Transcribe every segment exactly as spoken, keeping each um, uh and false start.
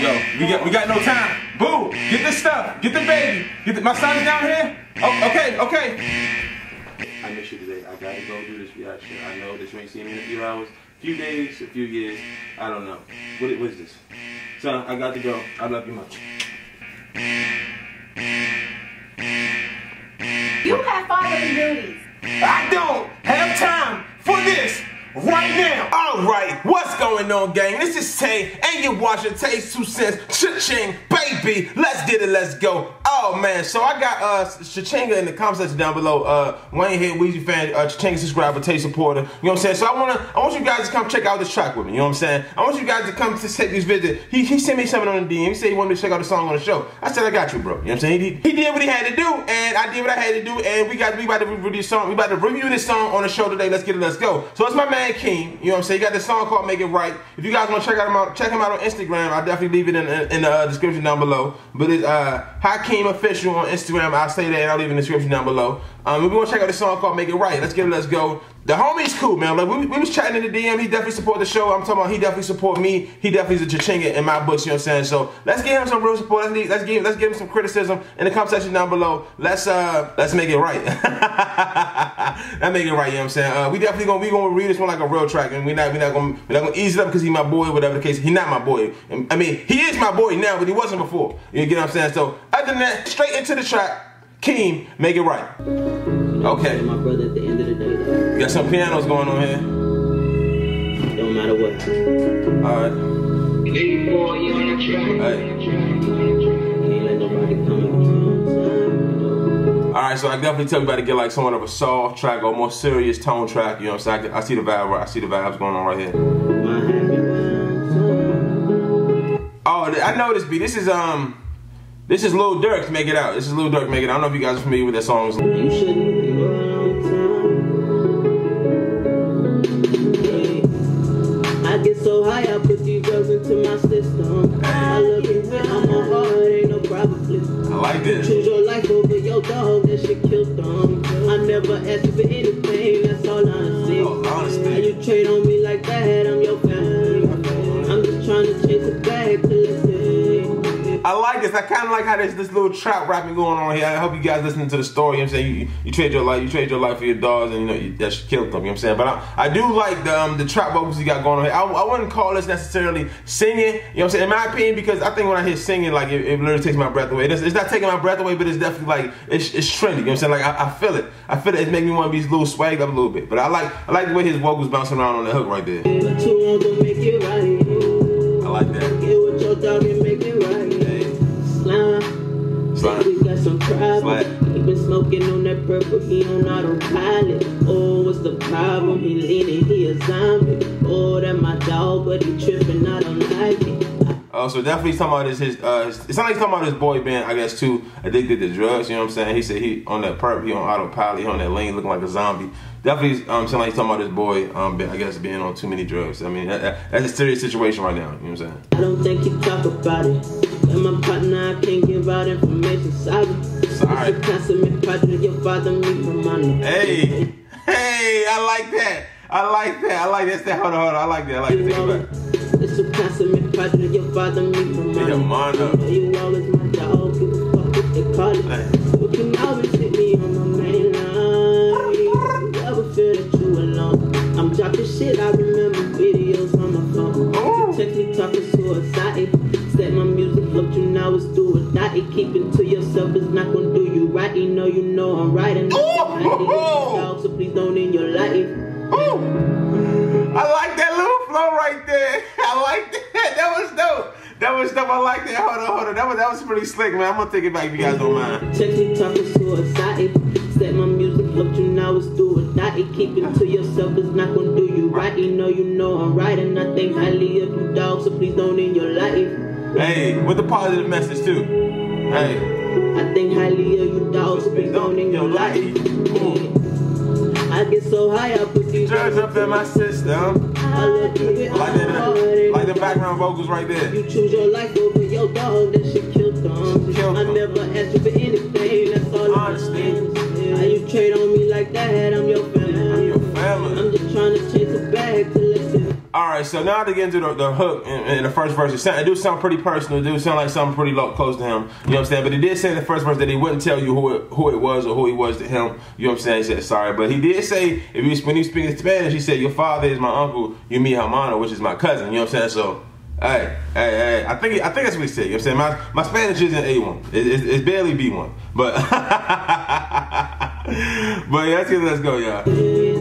Yo, we got we got no time. Boo, get this stuff. Get the baby. Get the, my son is down here. Oh, okay, okay. I miss you today. I gotta go do this reaction. I know this may seem in a few hours, a few days, a few years. I don't know. What is this? Son, I got to go. I love you much. You have fatherly duties. I don't have time for this right now. Alright, what's going on, gang? This is Tay, and you're watching Tays two Cents. Cha-ching, baby. Let's get it, let's go. Oh, man, so I got uh, CHA-CHINGER in the comment section down below. Uh, Wayne here, Weezy fan, uh, CHA-CHINGER subscriber, Tay supporter. You know what I'm saying? So I want to, I want you guys to come check out this track with me. You know what I'm saying? I want you guys to come to take this visit. He, he sent me something on the D M. He said he wanted me to check out the song on the show. I said, I got you, bro. You know what I'm saying? He did, he did what he had to do, and I did what I had to do, and we got we about to review this song. We about to review this song on the show today. Let's get it, let's go. So it's my man Hakeem. You know what I'm saying? He got this song called Make It Right. If you guys want to check out him out, check him out on Instagram. I'll definitely leave it in, in, in the uh, description down below. But it's uh, hykeem official on Instagram. I'll say that and I'll leave it in the description down below. Um, if we want to check out this song called Make It Right, let's get it, let's go. The homie's cool, man. Like, we, we was chatting in the D M. He definitely support the show. I'm talking about he definitely support me. He definitely is a cha-chinger in my books, you know what I'm saying? So let's give him some real support. Let's, leave, let's, give, let's give him some criticism in the comment section down below. Let's uh, let's make it right. That make it right, you know what I'm saying? Uh, we definitely gonna, we gonna read this one like a real track, and we're not, we're not gonna, we're not gonna ease it up because he's my boy, whatever the case. He's not my boy. I mean, he is my boy now, but he wasn't before. You get what I'm saying? So other than that, straight into the track. Hakeem, Make It Right. Okay. My brother at the end of the day, though. Got some pianos going on here. No matter what. Alright. Alright. Alright, so I definitely tell you about to get like somewhat of a soft track or a more serious tone track. You know what I'm saying? I see the vibe right. I see the vibes going on right here. Oh, I know this beat. This is um This is Lil Durk's Make It Out. This is Lil Durk Make It Out. I don't know if you guys are familiar with that song. You shouldn't be wrong. I get so high, I put these drugs into my system. I love it, I'm on hard, ain't no problem. I like this. Choose your life over your dog, that shit killed them. I never asked you for anything, that's all honesty. Oh, honesty. How you trade on me like that, I'm your family. I'm just trying to chase it back to the I like this. I kind of like how there's this little trap rapping going on here. I hope you guys listen to the story. You know what I'm saying? You, you trade your life, you trade your life for your dogs, and you know you, that should kill them. You know what I'm saying? But I, I do like the um, the trap vocals you got going on here. I, I wouldn't call this necessarily singing. You know what I'm saying? In my opinion, because I think when I hear singing, like it, it literally takes my breath away. It is, it's not taking my breath away, but it's definitely like it's, it's trendy. You know what I'm saying? Like I, I feel it. I feel it. It makes me want to be a little swagged up a little bit. But I like I like the way his vocals bouncing around on the hook right there. I like that. Slide. We got some problems. He been smoking on that purple, he on autopilot. Oh, what's the problem? He leaning, he a zombie. Oh, that my dog, but he tripping, I don't like it. Oh, so definitely talking about his, his uh, his, it's not like he's talking about his boy being, I guess, too addicted to drugs, you know what I'm saying? He said he on that perp, he on autopilot, he on that lane looking like a zombie. Definitely um, sound like he's talking about his boy, um, I guess, being on too many drugs. I mean, that, that, that's a serious situation right now, you know what I'm saying? I don't think you talk about it. And my partner, I can't give out information, sorry. Sorry. It's a consummate project, your father, me for money. Hey, hey, I like that. I like that. I like that. Hold on, hold on. I like that. I like that. It's a consummate project, your father, me for money. Your mother. You always my dog, give a fuck what they call it. You can always hit me on my main line. You never feel that you alone. I'm dropping shit, I remember videos on my phone. Oh. You text me talking suicide. That my music helped you now is do it not. It keeping to yourself is not gonna do you right. You know you know I'm right and dog, so please don't end your life. Ooh. I like that little flow right there. I like that. That was dope. That was dope. I like that. Hold on, hold on. That was that was pretty slick, man. I'm gonna take it back if you guys don't mind. Technically talking suicide. That my music helped you now is do it not. It keeping to yourself is not gonna do you right. You know you know I'm right and I think highly of you dog, so please don't end your life. Hey, with a positive message too. Hey. I think highly of you dogs who be gone in your life. Yeah. I get so high up with these drugs up in my system. I love you like the, like the background vocals right there. You choose your life over your dog, that shit killed them. Killed I them. Never asked you for anything, that's all I understand. How you trade on me like that, I'm your family. I'm your family. I'm just trying to chase it back to listen. All right, so now to get into the, the hook in the first verse, it, sound, it do sound pretty personal. It do sound like something pretty low, close to him. You know what I'm saying? But he did say in the first verse that he wouldn't tell you who it, who it was or who he was to him. You know what I'm saying? He said sorry, but he did say if you when he was speaking Spanish, he said your father is my uncle, you mi hermano, which is my cousin. You know what I'm saying? So. Hey, hey, hey! I think I think that's what he said. You know what I'm saying? My my Spanish isn't A one. It, it, it's barely B one. But but yeah, let's, let's go, y'all. Yeah.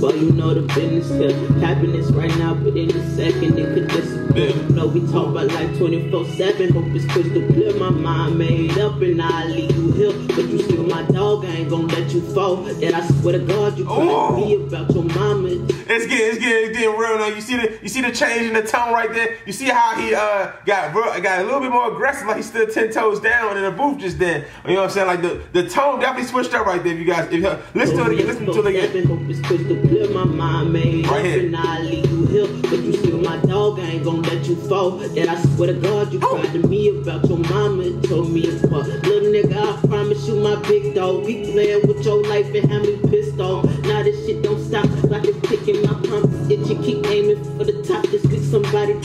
But you know the business, happiness right now, but in a second it could disappear. No, we talk about life twenty-four seven. Hope it's crystal clear. My mind made up, and I leave you here. But you still my dog. I ain't gonna let you fall. And I swear to God, you couldn't be about your mama. It's getting, it's getting, it's getting real now. You see the, you see the change in the tone right there. You see how he uh got real, got a little bit more aggressive, like he stood ten toes down in the booth just then. You know what I'm saying? Like the the tone definitely switched up right there. If you guys, if uh, listen to it again, listen to it again. Hope it's crystal. My mind made up and I leave you here. But you still my dog, I ain't gonna let you fall. And I swear to God, you cried to me about your mama and told me it's what. Little nigga, I promise you my big dog. We playing with your life and have me pissed off. Now this shit don't stop, like it's picking my pump. If you keep aiming for the top, just get somebody to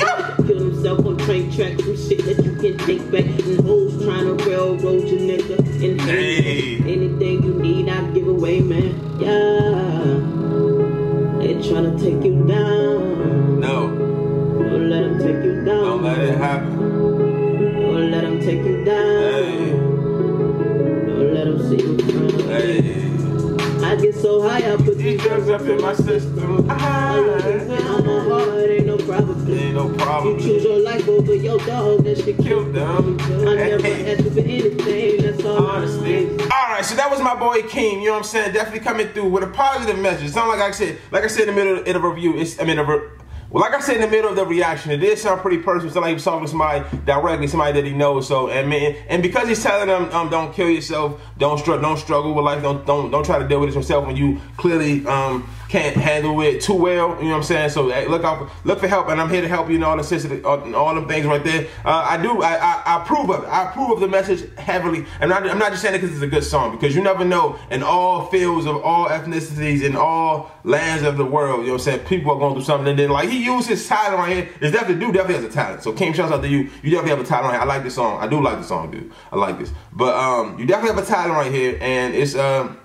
kill himself on train tracks. Some shit that you can take back. And hoes trying to railroad your nigga. And hey. Anything you need, I give away, man. Yeah. Trying to take you down. No. Don't let him take you down. Don't let it happen. Don't let him take you down. Hey. Don't let him see you down. Hey. I get so high, I put these drugs up in my system. I love it, man. I'm on hard, ain't no problem. Ain't no problem. You choose your life over your dog, that shit killed them. I never asked you for anything, that's all honesty. All right, so that was my boy Hakeem, you know what I'm saying? Definitely coming through with a positive message. Sound like I said, like I said in the middle of the review, it's, I mean, a re well, like I said in the middle of the reaction, it did sound pretty personal. It sounded like he was talking to somebody directly, somebody that he knows. So, and man, and because he's telling them, um, don't kill yourself, don't struggle, don't struggle with life, don't don't don't try to deal with it yourself when you clearly um can't handle it too well. You know what I'm saying? So hey, look out, look for help, and I'm here to help you in all the sense of all, all them things right there. Uh, I do, I, I I approve of it. I approve of the message heavily. I'm not I'm not just saying it because it's a good song, because you never know in all fields of all ethnicities in all lands of the world. You know what I'm saying? People are going through something, and then like he used his talent right here. This definitely dude definitely has a talent. So Hakeem, shouts out to you. You definitely have a talent right here. I like this song. I do like this song, dude. I like this, but um, you definitely have a talent right here, and it's um.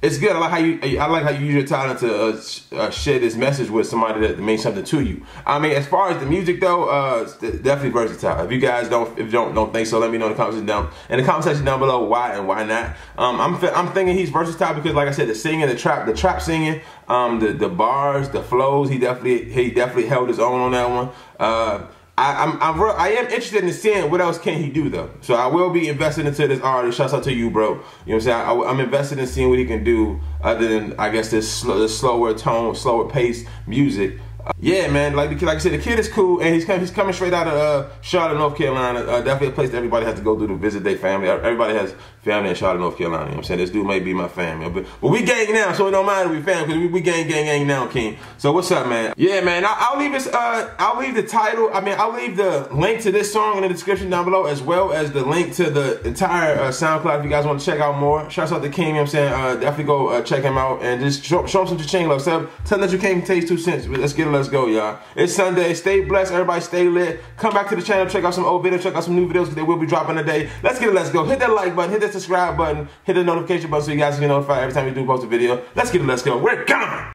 It's good. I like how you. I like how you use your talent to uh, sh uh, share this message with somebody that means something to you. I mean, as far as the music though, uh, it's definitely versatile. If you guys don't, if you don't don't think so, let me know in the comments down in the comment section down below why and why not. Um, I'm I'm thinking he's versatile because, like I said, the singing, the trap, the trap singing, um, the the bars, the flows. He definitely he definitely held his own on that one. Uh, I, I'm, I'm real, I am interested in seeing what else can he do though. So I will be invested into this artist. Shouts out to you, bro. You know what I'm saying? I, I'm invested in seeing what he can do other than, I guess, this, sl this slower tone, slower pace music. Uh, yeah, man. Like like I said, the kid is cool, and he's com he's coming straight out of uh, Charlotte, North Carolina. Uh, definitely a place that everybody has to go through to visit their family. Everybody has family in Charlotte, North Carolina. You know what I'm saying? This dude may be my family, but, but we gang now, so it don't matter. We family because we, we gang gang gang now, King. So what's up, man? Yeah, man. I, I'll leave this. Uh, I'll leave the title. I mean, I'll leave the link to this song in the description down below, as well as the link to the entire uh, SoundCloud. If you guys want to check out more, shout out to King. You know what I'm saying? Uh, definitely go uh, check him out and just show, show him some cha-ching love. So, tell him that you came from Tays two cents. Let's get. Let's go, y'all. It's Sunday. Stay blessed. Everybody stay lit. Come back to the channel. Check out some old videos. Check out some new videos because they will be dropping today. Let's get it. Let's go. Hit that like button. Hit that subscribe button. Hit the notification button so you guys can get notified every time we do post a video. Let's get it. Let's go. We're gone.